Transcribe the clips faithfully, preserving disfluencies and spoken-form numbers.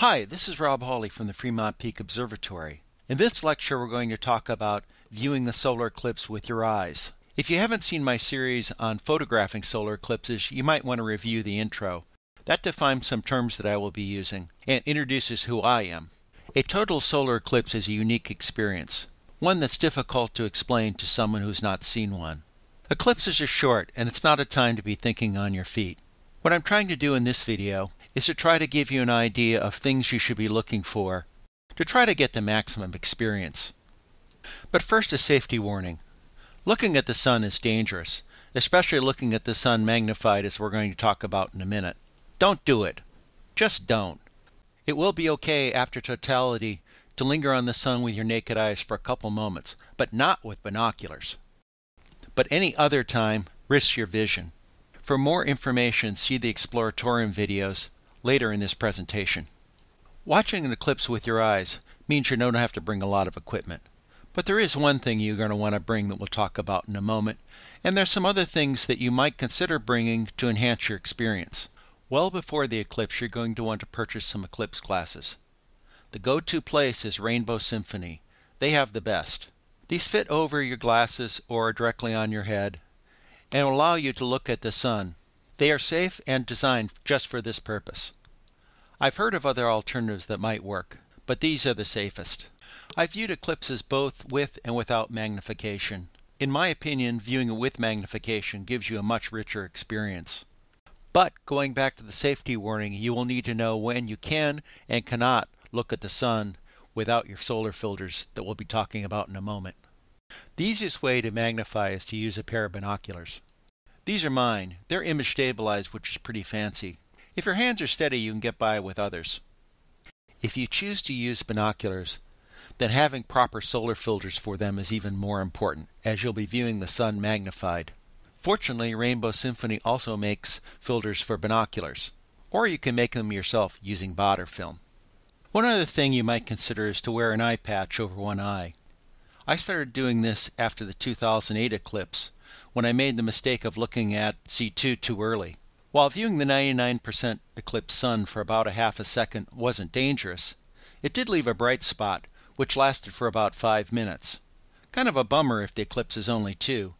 Hi, this is Rob Hawley from the Fremont Peak Observatory. In this lecture we're going to talk about viewing the solar eclipse with your eyes. If you haven't seen my series on photographing solar eclipses, you might want to review the intro. That defines some terms that I will be using and introduces who I am. A total solar eclipse is a unique experience, one that's difficult to explain to someone who's not seen one. Eclipses are short, and it's not a time to be thinking on your feet. What I'm trying to do in this video is to try to give you an idea of things you should be looking for to try to get the maximum experience. But first, a safety warning. Looking at the sun is dangerous, especially looking at the sun magnified, as we're going to talk about in a minute. Don't do it. Just don't. It will be okay after totality to linger on the sun with your naked eyes for a couple moments, but not with binoculars. But any other time, risk your vision. For more information, see the Exploratorium videos later in this presentation. Watching an eclipse with your eyes means you don't have to bring a lot of equipment. But there is one thing you're going to want to bring that we'll talk about in a moment, and there's some other things that you might consider bringing to enhance your experience. Well before the eclipse, you're going to want to purchase some eclipse glasses. The go-to place is Rainbow Symphony. They have the best. These fit over your glasses or directly on your head, and allow you to look at the sun. They are safe and designed just for this purpose. I've heard of other alternatives that might work, but these are the safest. I've viewed eclipses both with and without magnification. In my opinion, viewing it with magnification gives you a much richer experience. But going back to the safety warning, you will need to know when you can and cannot look at the sun without your solar filters that we'll be talking about in a moment. The easiest way to magnify is to use a pair of binoculars. These are mine. They're image stabilized, which is pretty fancy. If your hands are steady, you can get by with others. If you choose to use binoculars, then having proper solar filters for them is even more important, as you'll be viewing the sun magnified. Fortunately, Rainbow Symphony also makes filters for binoculars, or you can make them yourself using Baader film. One other thing you might consider is to wear an eye patch over one eye. I started doing this after the two thousand eight eclipse, when I made the mistake of looking at C two too early. While viewing the ninety-nine percent eclipse sun for about a half a second wasn't dangerous, it did leave a bright spot, which lasted for about five minutes. Kind of a bummer if the eclipse is only two.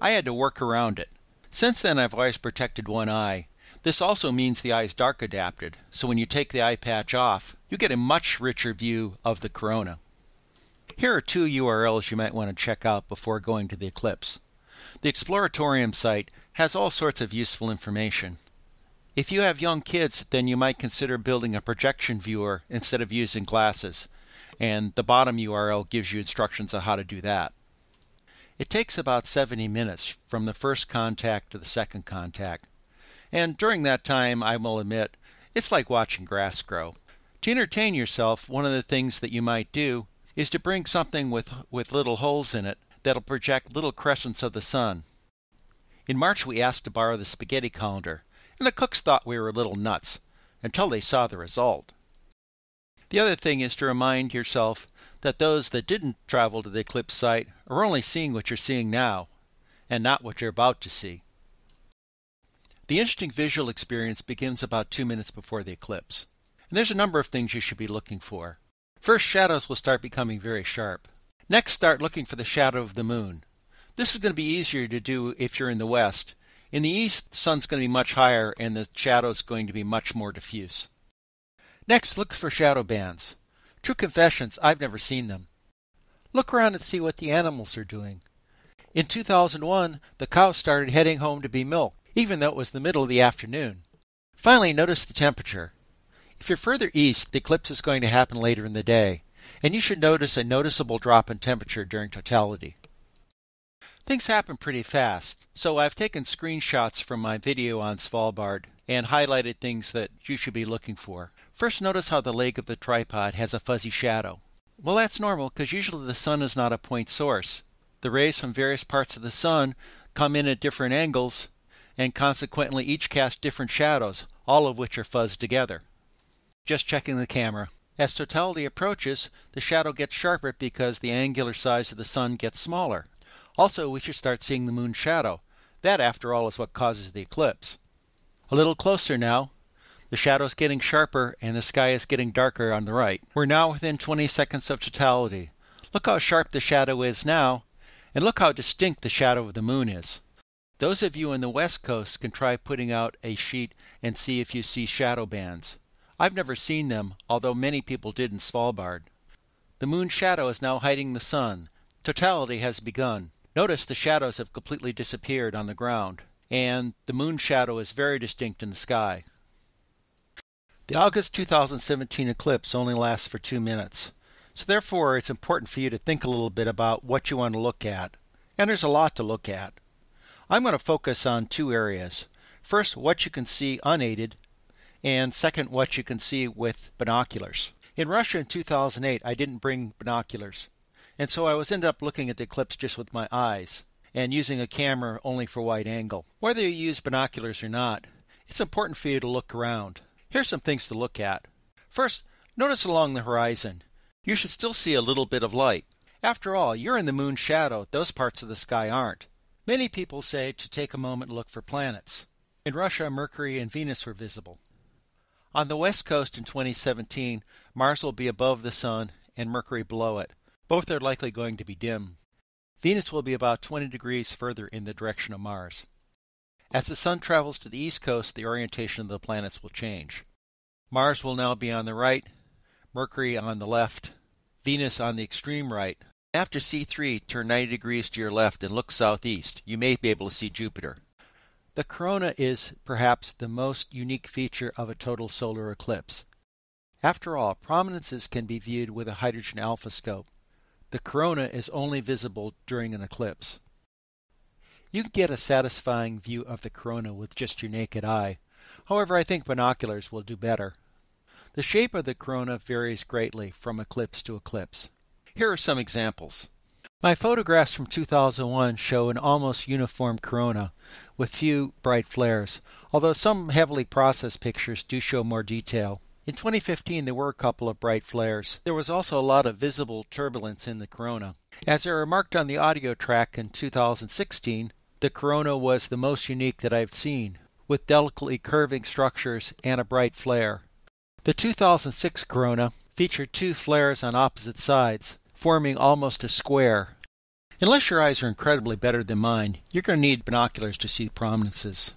I had to work around it. Since then, I've always protected one eye. This also means the eye is dark adapted, so when you take the eye patch off, you get a much richer view of the corona. Here are two U R Ls you might want to check out before going to the eclipse. The Exploratorium site has all sorts of useful information. If you have young kids, then you might consider building a projection viewer instead of using glasses, and the bottom U R L gives you instructions on how to do that. It takes about seventy minutes from the first contact to the second contact, and during that time, I will admit, it's like watching grass grow. To entertain yourself, one of the things that you might do is to bring something with, with little holes in it that'll project little crescents of the sun. In March, we asked to borrow the spaghetti colander, and the cooks thought we were a little nuts until they saw the result. The other thing is to remind yourself that those that didn't travel to the eclipse site are only seeing what you're seeing now, and not what you're about to see. The interesting visual experience begins about two minutes before the eclipse, and there's a number of things you should be looking for. First, shadows will start becoming very sharp. Next, start looking for the shadow of the moon. This is going to be easier to do if you're in the west. In the east, the sun's going to be much higher and the shadow's going to be much more diffuse. Next, look for shadow bands. True confessions, I've never seen them. Look around and see what the animals are doing. In two thousand one, the cows started heading home to be milked, even though it was the middle of the afternoon. Finally, notice the temperature. If you're further east, the eclipse is going to happen later in the day, and you should notice a noticeable drop in temperature during totality. Things happen pretty fast, so I've taken screenshots from my video on Svalbard and highlighted things that you should be looking for. First, notice how the leg of the tripod has a fuzzy shadow. Well, that's normal, because usually the sun is not a point source. The rays from various parts of the sun come in at different angles, and consequently each casts different shadows, all of which are fuzzed together. Just checking the camera. As totality approaches, the shadow gets sharper because the angular size of the sun gets smaller. Also, we should start seeing the moon's shadow. That, after all, is what causes the eclipse. A little closer now. The shadow's getting sharper and the sky is getting darker on the right. We're now within twenty seconds of totality. Look how sharp the shadow is now, and look how distinct the shadow of the moon is. Those of you in the West Coast can try putting out a sheet and see if you see shadow bands. I've never seen them, although many people did in Svalbard. The moon's shadow is now hiding the sun. Totality has begun. Notice the shadows have completely disappeared on the ground, and the moon's shadow is very distinct in the sky. The August two thousand seventeen eclipse only lasts for two minutes, so therefore it's important for you to think a little bit about what you want to look at, and there's a lot to look at. I'm going to focus on two areas. First, what you can see unaided, and second, what you can see with binoculars. In Russia in two thousand eight, I didn't bring binoculars. And so I was ended up looking at the eclipse just with my eyes and using a camera only for wide angle. Whether you use binoculars or not, it's important for you to look around. Here's some things to look at. First, notice along the horizon. You should still see a little bit of light. After all, you're in the moon's shadow. Those parts of the sky aren't. Many people say to take a moment and look for planets. In Russia, Mercury and Venus were visible. On the west coast in twenty seventeen, Mars will be above the sun and Mercury below it. Both are likely going to be dim. Venus will be about twenty degrees further in the direction of Mars. As the Sun travels to the east coast, the orientation of the planets will change. Mars will now be on the right, Mercury on the left, Venus on the extreme right. After C three, turn ninety degrees to your left and look southeast. You may be able to see Jupiter. The corona is perhaps the most unique feature of a total solar eclipse. After all, prominences can be viewed with a hydrogen alpha scope. The corona is only visible during an eclipse. You can get a satisfying view of the corona with just your naked eye. However, I think binoculars will do better. The shape of the corona varies greatly from eclipse to eclipse. Here are some examples. My photographs from two thousand one show an almost uniform corona with few bright flares, although some heavily processed pictures do show more detail. In twenty fifteen, there were a couple of bright flares. There was also a lot of visible turbulence in the corona. As I remarked on the audio track in two thousand sixteen, the corona was the most unique that I've seen, with delicately curving structures and a bright flare. The two thousand six corona featured two flares on opposite sides, forming almost a square. Unless your eyes are incredibly better than mine, you're going to need binoculars to see prominences.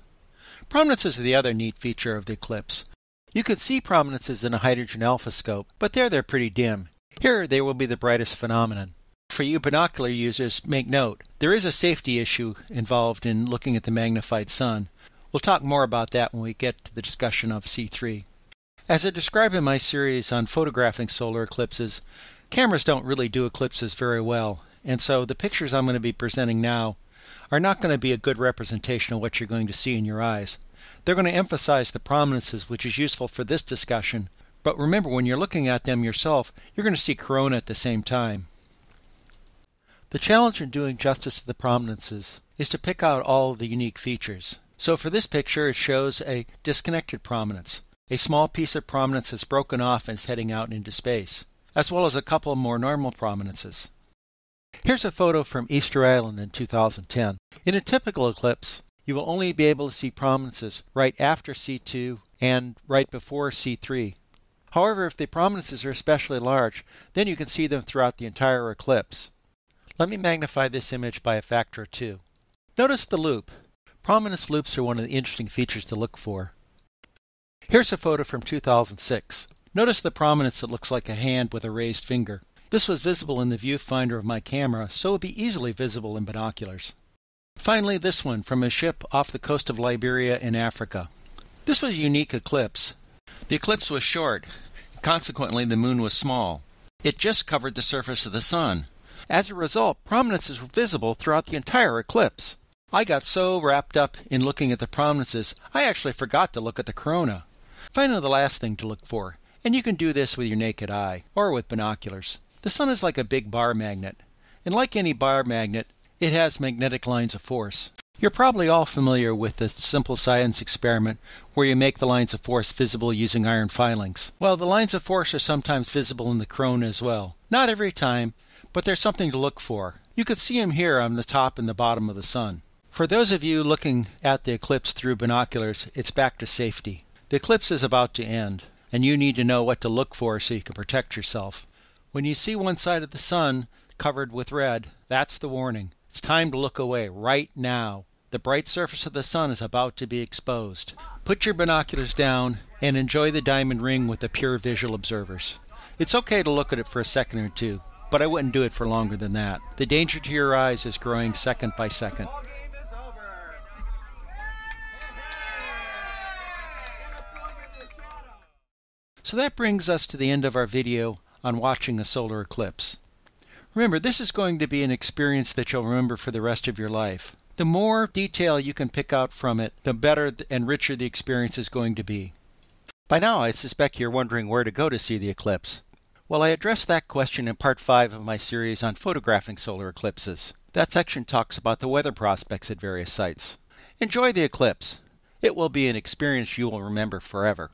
Prominences are the other neat feature of the eclipse. You can see prominences in a hydrogen alpha scope, but there they're pretty dim. Here they will be the brightest phenomenon. For you binocular users, make note, there is a safety issue involved in looking at the magnified sun. We'll talk more about that when we get to the discussion of C three. As I describe in my series on photographing solar eclipses, cameras don't really do eclipses very well, and so the pictures I'm going to be presenting now are not going to be a good representation of what you're going to see in your eyes. They're going to emphasize the prominences, which is useful for this discussion, but remember, when you're looking at them yourself, you're going to see corona at the same time. The challenge in doing justice to the prominences is to pick out all of the unique features. So for this picture, it shows a disconnected prominence. A small piece of prominence is broken off and is heading out into space, as well as a couple more normal prominences. Here's a photo from Easter Island in two thousand ten. In a typical eclipse, you will only be able to see prominences right after C two and right before C three. However, if the prominences are especially large, then you can see them throughout the entire eclipse. Let me magnify this image by a factor of two. Notice the loop. Prominence loops are one of the interesting features to look for. Here's a photo from two thousand six. Notice the prominence that looks like a hand with a raised finger. This was visible in the viewfinder of my camera, so it would be easily visible in binoculars. Finally, this one from a ship off the coast of Liberia in Africa. This was a unique eclipse. The eclipse was short. Consequently, the moon was small. It just covered the surface of the sun. As a result, prominences were visible throughout the entire eclipse. I got so wrapped up in looking at the prominences, I actually forgot to look at the corona. Finally, the last thing to look for, and you can do this with your naked eye or with binoculars. The sun is like a big bar magnet, and like any bar magnet, it has magnetic lines of force. You're probably all familiar with the simple science experiment where you make the lines of force visible using iron filings. Well, the lines of force are sometimes visible in the corona as well. Not every time, but there's something to look for. You can see them here on the top and the bottom of the sun. For those of you looking at the eclipse through binoculars, it's back to safety. The eclipse is about to end, and you need to know what to look for so you can protect yourself. When you see one side of the sun covered with red, that's the warning. It's time to look away right now. The bright surface of the sun is about to be exposed. Put your binoculars down and enjoy the diamond ring with the pure visual observers. It's okay to look at it for a second or two, but I wouldn't do it for longer than that. The danger to your eyes is growing second by second. So that brings us to the end of our video on watching a solar eclipse. Remember, this is going to be an experience that you'll remember for the rest of your life. The more detail you can pick out from it, the better and richer the experience is going to be. By now, I suspect you're wondering where to go to see the eclipse. Well, I addressed that question in part five of my series on photographing solar eclipses. That section talks about the weather prospects at various sites. Enjoy the eclipse. It will be an experience you will remember forever.